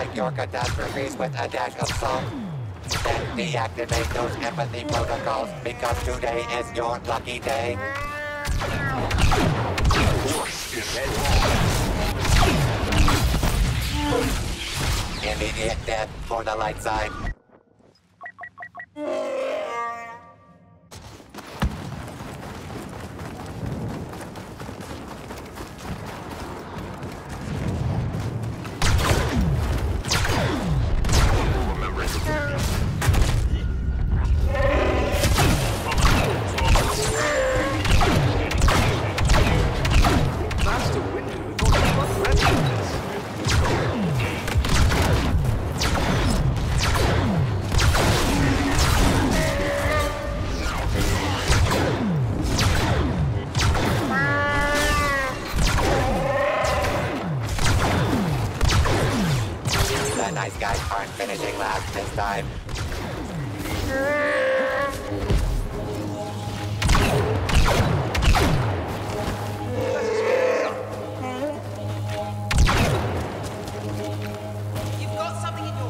like your catastrophes with a dash of salt. Then deactivate those empathy protocols, because today is your lucky day. Immediate death for the light side. Nice guys aren't finishing last this time. You've got something in your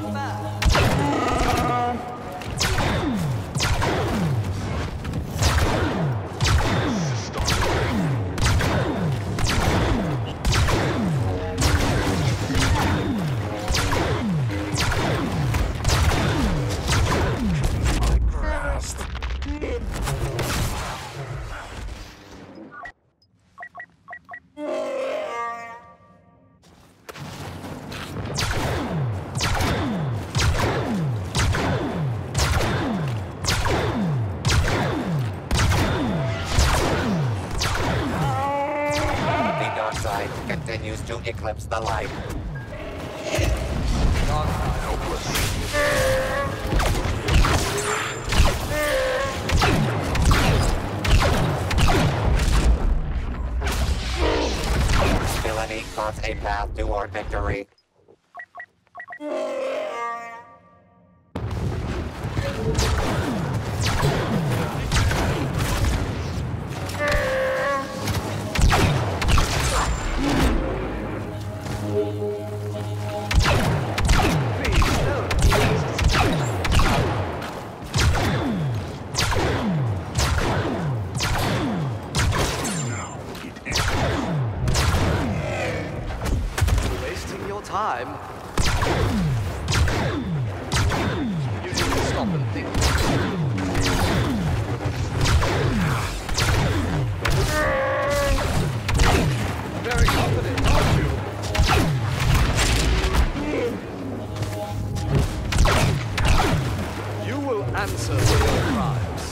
Continues to eclipse the light. Villainy carves a path toward victory. Time. You need to stop and think. Very confident, aren't you? You will answer for your crimes.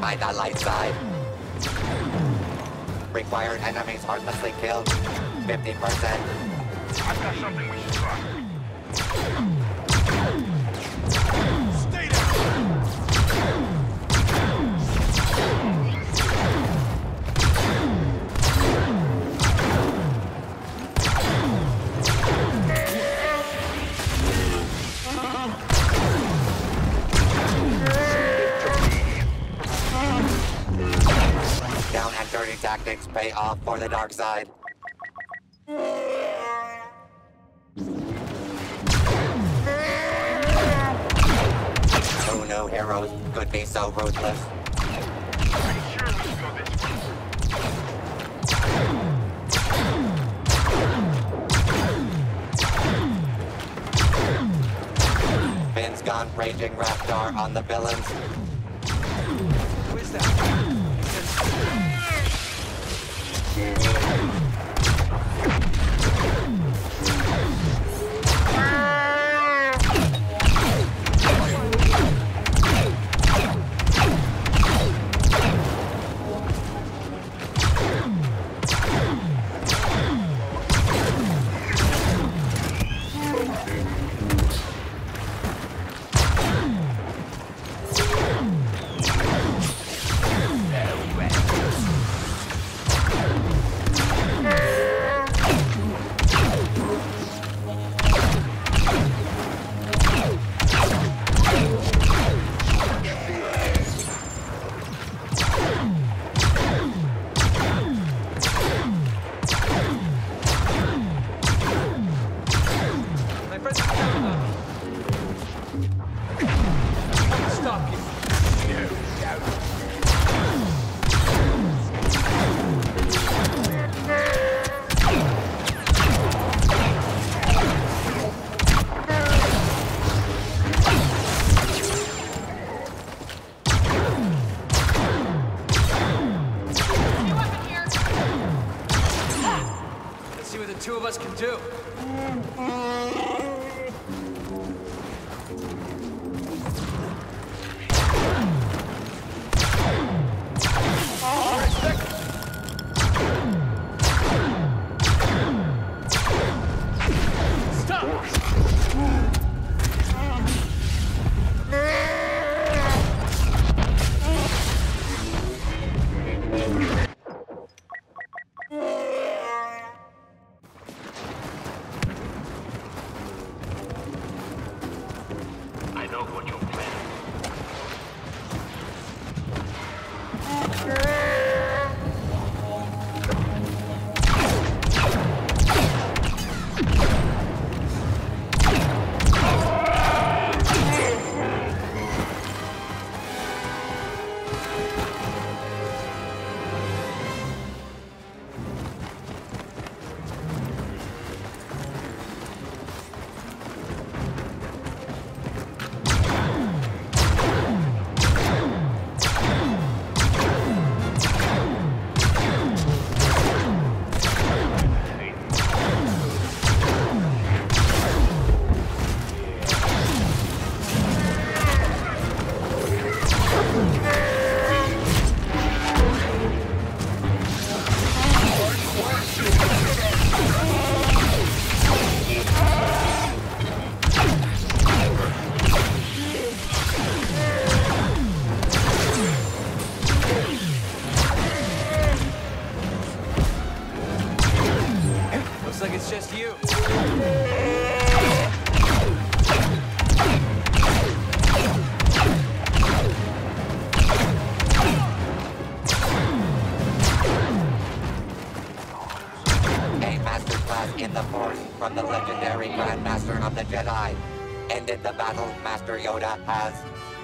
By the light side. Required enemies heartlessly killed. 50%. I've got something we should try. Stay down! must pay off for the dark side. Who knew heroes could be so ruthless? Finn's gone raging Raptor on the villains. Who is that? Two of us can do. From the legendary Grandmaster of the Jedi. Ended the battle Master Yoda has.